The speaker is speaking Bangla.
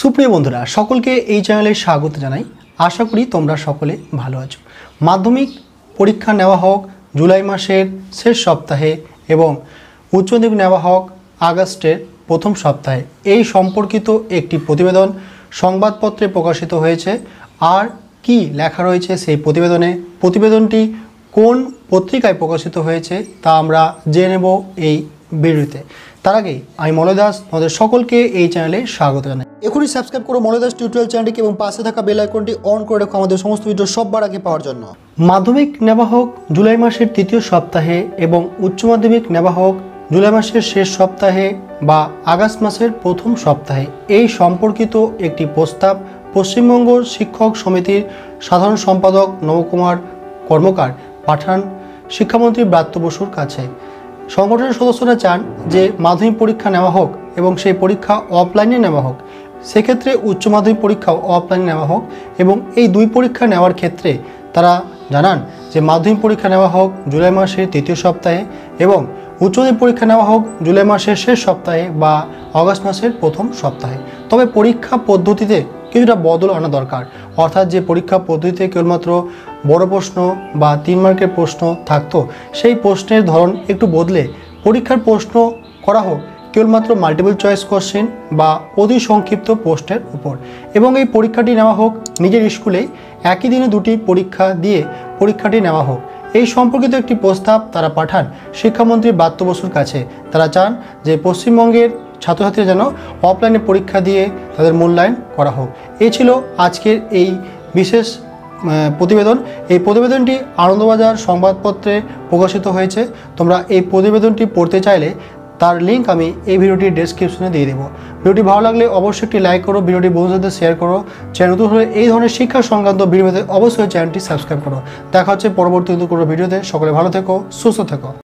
সুপ্রিয় বন্ধুরা সকলকে এই চ্যানেলে স্বাগত জানাই। আশা করি তোমরা সকলে ভালো আছো। মাধ্যমিক পরীক্ষা নেওয়া হোক জুলাই মাসের শেষ সপ্তাহে এবং উচ্চমাধ্যমিক নেওয়া হোক আগস্টের প্রথম সপ্তাহে, এই সম্পর্কিত একটি প্রতিবেদন সংবাদপত্রে প্রকাশিত হয়েছে। আর কি লেখা রয়েছে সেই প্রতিবেদনে, প্রতিবেদনটি কোন পত্রিকায় প্রকাশিত হয়েছে তা আমরা জেনে নেব এই ভিডিওতে। তার আগে আমি মলয় দাস তোমাদের সকলকে এই চ্যানেলে স্বাগত জানাই। এখনই সাবস্ক্রাইব করো মলয় দাস টিউটোরিয়াল চ্যানেলটিকে এবং পাশে থাকা বেল আইকনটি অন করে রাখো আমাদের সমস্ত ভিডিও সববার আগে পাওয়ার জন্য। মাধ্যমিক নেওয়া হোক জুলাই মাসের তৃতীয় সপ্তাহে এবং উচ্চ মাধ্যমিক নেওয়া হোক জুলাই মাসের শেষ সপ্তাহে বা আগস্ট মাসের প্রথম সপ্তাহে, এই সম্পর্কিত একটি প্রস্তাব পশ্চিমবঙ্গ শিক্ষক সমিতির সাধারণ সম্পাদক নবকুমার কর্মকার পাঠান শিক্ষামন্ত্রী ব্রাত্য বসুর কাছে। সংগঠনের সদস্যরা চান যে মাধ্যমিক পরীক্ষা নেওয়া হোক এবং সেই পরীক্ষা অফলাইনে নেওয়া হোক, সেক্ষেত্রে উচ্চ মাধ্যমিক পরীক্ষাও অফলাইনে নেওয়া হোক। এবং এই দুই পরীক্ষা নেওয়ার ক্ষেত্রে তারা জানান যে মাধ্যমিক পরীক্ষা নেওয়া হোক জুলাই মাসের তৃতীয় সপ্তাহে এবং উচ্চ মাধ্যমিক পরীক্ষা নেওয়া হোক জুলাই মাসের শেষ সপ্তাহে বা অগাস্ট মাসের প্রথম সপ্তাহে। তবে পরীক্ষা পদ্ধতিতে কিছুটা বদল আনা দরকার, অর্থাৎ যে পরীক্ষা পদ্ধতিতে কেবলমাত্র বড় প্রশ্ন বা 3 মার্কের প্রশ্ন থাকতো, সেই প্রশ্নের ধরন একটু বদলে পরীক্ষার প্রশ্ন করা হোক কেবলমাত্র মাল্টিপল চয়েস কোশ্চেন বা অতি সংক্ষিপ্ত প্রশ্নের উপর। এবং এই পরীক্ষাটি নেওয়া হোক নিজের স্কুলেই, একই দিনে দুটি পরীক্ষা দিয়ে পরীক্ষাটি নেওয়া হোক। এই সম্পর্কিত একটি প্রস্তাব তারা পাঠান শিক্ষামন্ত্রী ব্রাত্য বসুর কাছে। তারা চান যে পশ্চিমবঙ্গের ছাত্রছাত্রীরা যেন অফলাইনে পরীক্ষা দিয়ে তাদের মূল্যায়ন করা হোক। এই ছিল আজকের এই বিশেষ প্রতিবেদন। এই প্রতিবেদনটি আনন্দবাজার সংবাদপত্রে প্রকাশিত হয়েছে। তোমরা এই প্রতিবেদনটি পড়তে চাইলে তার লিঙ্ক আমি এই ভিডিওটির ডেসক্রিপশনে দিয়ে দেবো। ভিডিওটি ভালো লাগলে অবশ্যই একটি লাইক করো, ভিডিওটি বন্ধুদের সাথে শেয়ার করো। চ্যানেল নতুন হলে এই ধরনের শিক্ষা সংক্রান্ত ভিডিওতে অবশ্যই চ্যানেলটি সাবস্ক্রাইব করো। দেখা হচ্ছে পরবর্তী কোনো ভিডিওতে। সকলে ভালো থেকো, সুস্থ থেকো।